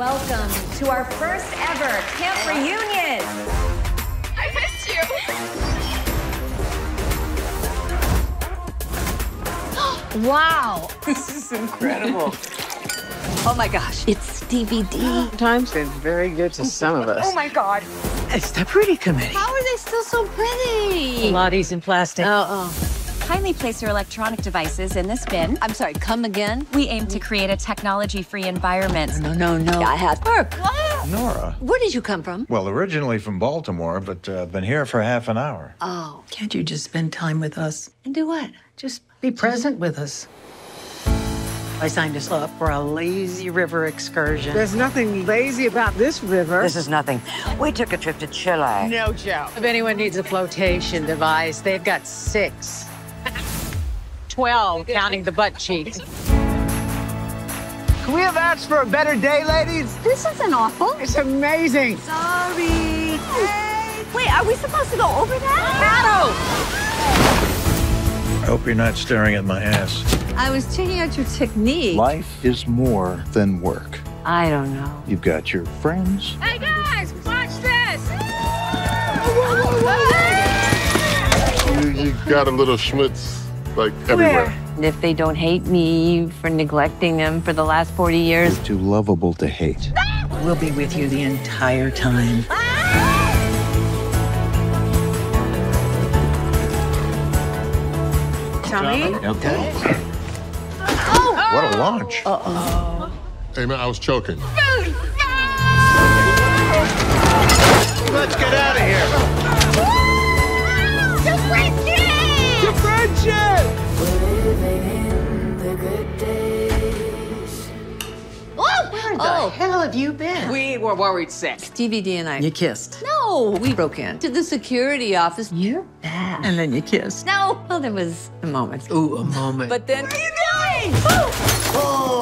Welcome to our first ever camp reunion. I missed you. Wow. This is incredible. Oh my gosh, it's DVD time. It's very good to some of us. Oh my God. It's the pretty committee. How are they still so pretty? Pilates and plastic. Uh-oh. Kindly place your electronic devices in this bin. I'm sorry, come again? We aim to create a technology-free environment. No. I had work. What? Nora. Where did you come from? Well, originally from Baltimore, but been here for half an hour. Oh. Can't you just spend time with us? And do what? Just be present with us. I signed us up for a lazy river excursion. There's nothing lazy about this river. This is nothing. We took a trip to Chile. No joke. If anyone needs a flotation device, they've got 6. 12, counting the butt cheeks. Can we have asked for a better day, ladies? This isn't awful. It's amazing. Sorry. Hey. Wait, are we supposed to go over that? Shadow! I hope you're not staring at my ass. I was checking out your technique. Life is more than work. I don't know. You've got your friends. Hey, guys, watch this! Whoa. You got a little schmutz. Like everywhere. Where? If they don't hate me for neglecting them for the last 40 years. You're too lovable to hate. Ah! We'll be with you the entire time. Ah! Tommy? Okay. Oh! What a launch. Uh-oh. Hey, man, I was choking. Food! No! Let's get out of here. Oh, the friendship! The friendship! Where the hell have you been? We were worried sick. Stevie D and I. You kissed. No. We broke in to the security office. You're bad. And then you kissed. No. Well, there was a moment. Ooh, a moment. But then. What are you doing? Oh.